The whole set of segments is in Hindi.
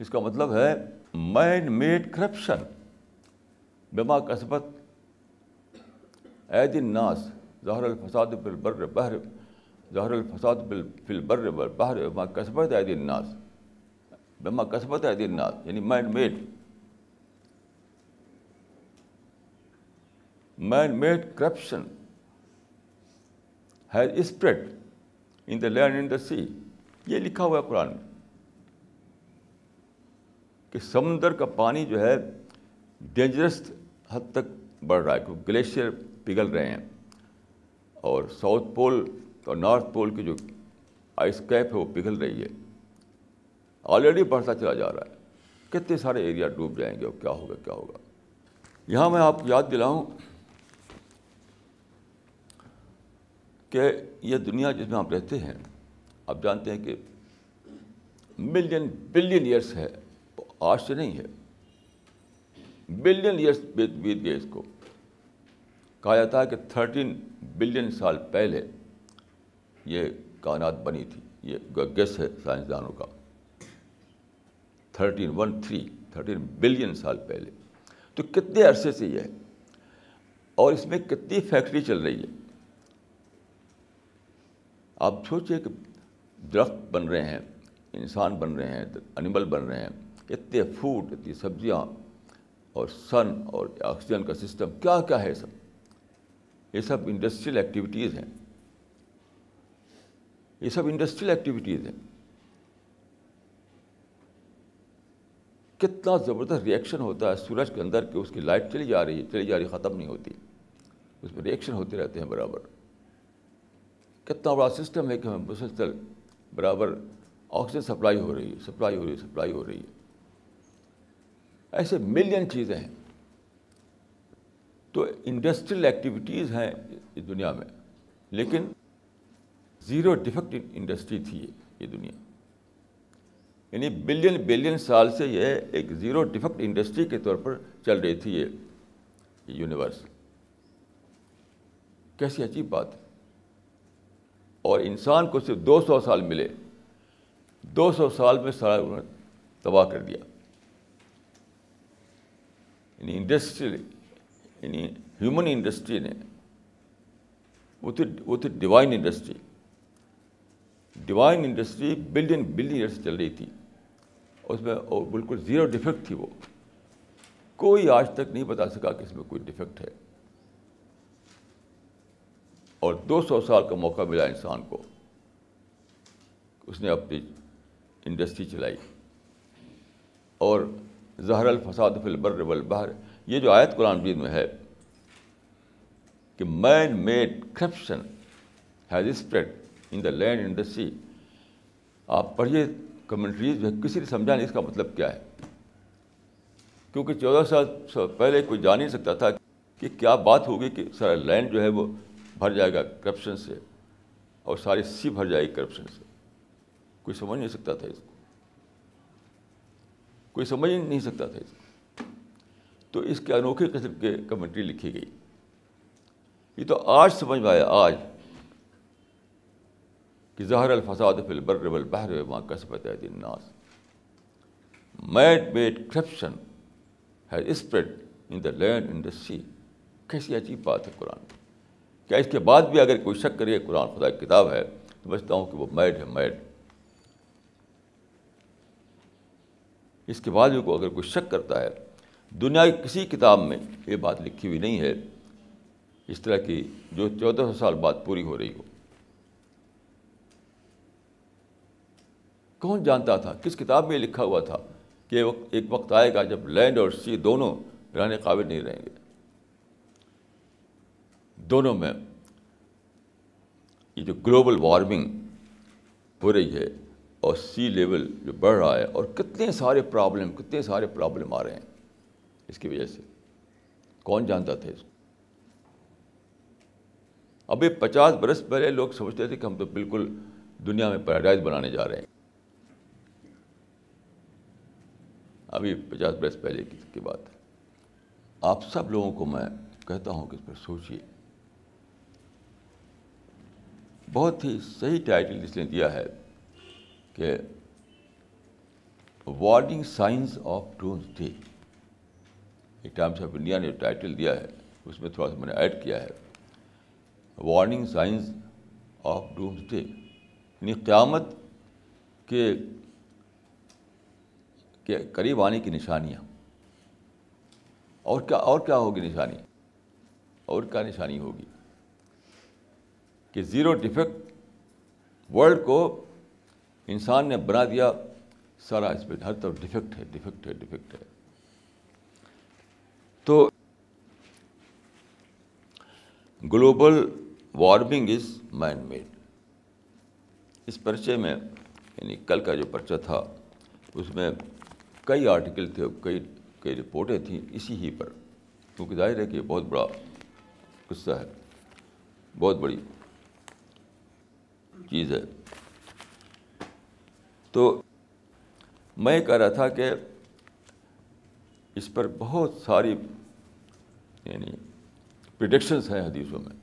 इसका मतलब है मैन मेड करप्शन बिमा कसबत ऐदिन नास ज़ाहरल फसाद बिल बर्र बहर ज़ाहरल फसाद बिल बर्र बहर बिमा कसबत ऐदिन नास यानी man made corruption has spread in the land and the sea. ये लिखा हुआ है कुरान में कि समुंदर का पानी जो है डेंजरस हद तक बढ़ रहा है क्योंकि ग्लेशियर पिघल रहे हैं और साउथ पोल और नॉर्थ पोल की जो आइस कैप है वो पिघल रही है, ऑलरेडी बढ़ता चला जा रहा है। कितने सारे एरिया डूब जाएंगे और क्या होगा। यहाँ मैं आपको याद दिलाऊं कि ये दुनिया जिसमें आप रहते हैं, आप जानते हैं कि मिलियन बिलियन ईयर्स है, आज से नहीं है, बिलियन ईयर्स बीत गए। इसको कहा जाता है कि 13 बिलियन साल पहले ये कायनात बनी थी। ये गेस है साइंसदानों का, 13 बिलियन साल पहले। तो कितने अरसे से ये है और इसमें कितनी फैक्ट्री चल रही है। आप सोचिए कि दरख्त बन रहे हैं, इंसान बन रहे हैं, एनिमल बन रहे हैं, इतने फूड, इतनी सब्जियां और सन और ऑक्सीजन का सिस्टम, क्या क्या है सब। ये सब इंडस्ट्रियल एक्टिविटीज़ हैं। कितना ज़बरदस्त रिएक्शन होता है सूरज के अंदर कि उसकी लाइट चली जा रही, ख़त्म नहीं होती, उसमें रिएक्शन होते रहते हैं बराबर। कितना बड़ा सिस्टम है कि हमें मुसलसल बराबर ऑक्सीजन सप्लाई हो रही है। ऐसे मिलियन चीज़ें हैं। तो इंडस्ट्रियल एक्टिविटीज़ हैं इस दुनिया में, लेकिन ज़ीरो डिफेक्ट इंडस्ट्री थी ये दुनिया, यानी बिलियन बिलियन साल से यह एक ज़ीरो डिफेक्ट इंडस्ट्री के तौर पर चल रही थी ये यूनिवर्स। कैसी अजीब बात है। और इंसान को सिर्फ 200 साल मिले, 200 साल में सारा उन्होंने तबाह कर दिया। यानी ह्यूमन इंडस्ट्री ने वो थी डिवाइन इंडस्ट्री बिलियन ईयर से चल रही थी, उसमें और बिल्कुल ज़ीरो डिफेक्ट थी वो। कोई आज तक नहीं बता सका कि इसमें कोई डिफेक्ट है। और 200 साल का मौका मिला इंसान को, उसने अपनी इंडस्ट्री चलाई। और ज़हरल फसाद फिल बर्र वल बहर, ये जो आयत कुरान मजीद में है कि man made corruption has spread in the land and the sea, आप पढ़िए कमेंट्रीज में, किसी ने समझा नहीं इसका मतलब क्या है, क्योंकि 1400 साल पहले कोई जान नहीं सकता था कि क्या बात होगी कि सारा लैंड जो है वो भर जाएगा करप्शन से और सारी सी भर जाएगी करप्शन से। कोई समझ नहीं सकता था इसको। तो इसके अनोखे किस्म के कमेंट्री लिखी गई। ये तो आज समझ में आया आज कि ज़हरल फसाद फिल बर्र वल बहर बिमा कसबत ऐदिन नास man made corruption has spread in the land and the sea. कैसी अजीब बात है कुरान। क्या इसके बाद भी अगर कोई शक करे कुरान खुदा की किताब है तो समझता हूँ कि वो मैड है। इसके बाद भी अगर कोई शक करता है, दुनिया की किसी किताब में ये बात लिखी हुई नहीं है इस तरह की जो 1400 साल बाद पूरी हो रही हो। कौन जानता था, किस किताब में लिखा हुआ था कि एक वक्त आएगा जब लैंड और सी दोनों रहने काबिल नहीं रहेंगे, दोनों में ये जो ग्लोबल वार्मिंग हो रही है और सी लेवल जो बढ़ रहा है और कितने सारे प्रॉब्लम आ रहे हैं इसकी वजह से। कौन जानता था इसको। अभी 50 बरस पहले लोग समझते थे कि हम तो बिल्कुल दुनिया में पैराडाइज बनाने जा रहे हैं। अभी 50 बरस पहले की बात है। आप सब लोगों को मैं कहता हूँ कि इस पर सोचिए। बहुत ही सही टाइटल इसने दिया है कि warning signs of doomsday, एक टाइम्स ऑफ इंडिया ने टाइटल दिया है, उसमें थोड़ा सा मैंने ऐड किया है warning signs of doomsday, यानी क़यामत के करीब आने की निशानियाँ। और क्या होगी निशानी, और क्या निशानी होगी कि ज़ीरो डिफेक्ट वर्ल्ड को इंसान ने बना दिया, सारा इसमें हर तरफ डिफेक्ट है, डिफेक्ट है, डिफेक्ट है। तो global warming is man made, इस पर्चे में, यानी कल का जो पर्चा था उसमें कई आर्टिकल थे, कई रिपोर्टें थीं इसी ही पर, क्योंकि जाहिर है कि बहुत बड़ा किस्सा है, बहुत बड़ी चीज़ है। तो मैं कह रहा था कि इस पर बहुत सारी यानी प्रिडिक्शंस हैं हदीसों में,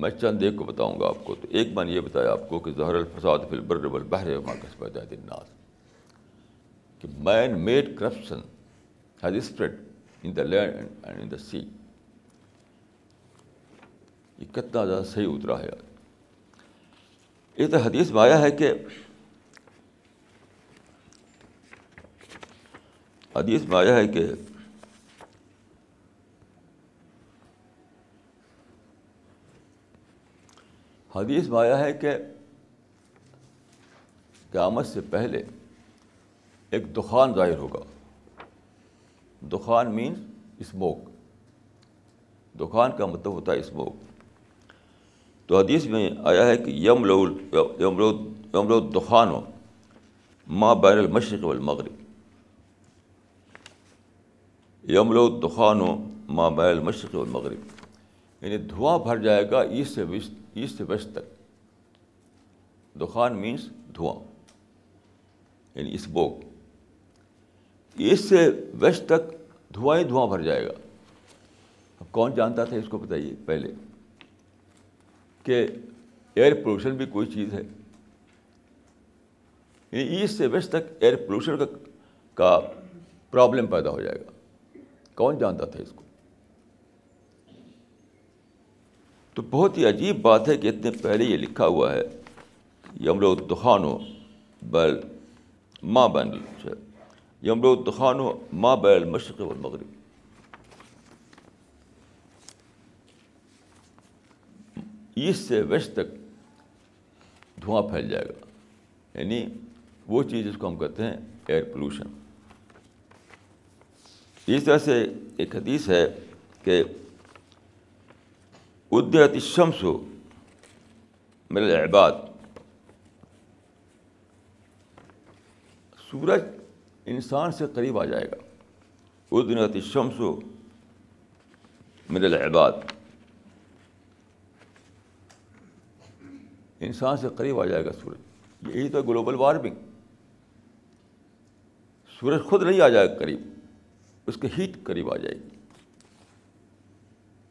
मैं चंद एक को बताऊंगा आपको। तो एक मैंने ये बताया आपको कि ज़हरल फसाद फिल बर्र वल बहर मा कसबत अयदीन नास, कि man made corruption has spread in the land and in the sea. ये कितना ज़्यादा सही उतरा है। एक तो हदीस में आया है कि हदीस में आया है कि क़यामत से पहले एक दुखान ज़ाहिर होगा। दुखान मीन्स स्मोक, दुखान का मतलब होता है स्मोक। तो हदीस में आया है कि यमलो दुखानो मा बैनल मशरिक़ वल मग़रिब, यमलो दुखानो मा बैनल मशरिक़ वल मग़रिब, यानी धुआं भर जाएगा ईस्ट से वेस्ट तक। दुखान मीन्स धुआं, यानी स्मोक। ईस्ट से वेस्ट तक धुआं ही धुआं भर जाएगा। अब कौन जानता था इसको, बताइए पहले, कि एयर पोल्यूशन भी कोई चीज़ है। ईस्ट से वेस्ट तक एयर पोल्यूशन का प्रॉब्लम पैदा हो जाएगा। कौन जानता था इसको। तो बहुत ही अजीब बात है कि इतने पहले ये लिखा हुआ है, यमलो दुखानो बैल माँ बैन, यमलो दुखानो माँ बैल मशरिक़ वल मग़रिब। ईस्ट से वेस्ट तक धुआं फैल जाएगा, यानी वो चीज़ जिसको हम कहते हैं एयर पोल्यूशन। इस तरह से एक हदीस है कि उदयत शम्सु मिनल इबाद, सूरज इंसान से करीब आ जाएगा। उदयत शम्सु मिनल इबाद, इंसान से करीब आ जाएगा सूरज। यही तो ग्लोबल वार्मिंग, सूरज खुद नहीं आ जाएगा करीब, उसके हीट करीब आ जाएगी।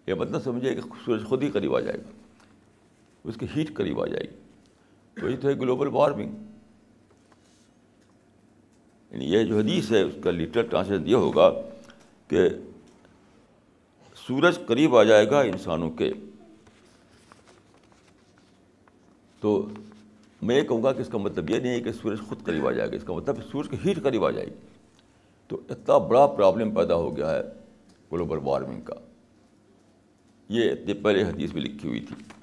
यह मतलब समझिए कि सूरज खुद ही करीब आ जाएगा, उसकी हीट करीब आ जाएगी। वही तो है ग्लोबल वार्मिंग। यानी यह जो हदीस है उसका लिटरल ट्रांसलेशन ये होगा कि सूरज करीब आ जाएगा इंसानों के। तो मैं ये कहूँगा कि इसका मतलब ये नहीं है कि सूरज खुद करीब आ जाएगा, इसका मतलब सूरज की हीट करीब आ जाएगी। तो इतना बड़ा प्रॉब्लम पैदा हो गया है ग्लोबल वार्मिंग का, ये इतने पहले हदीस में लिखी हुई थी।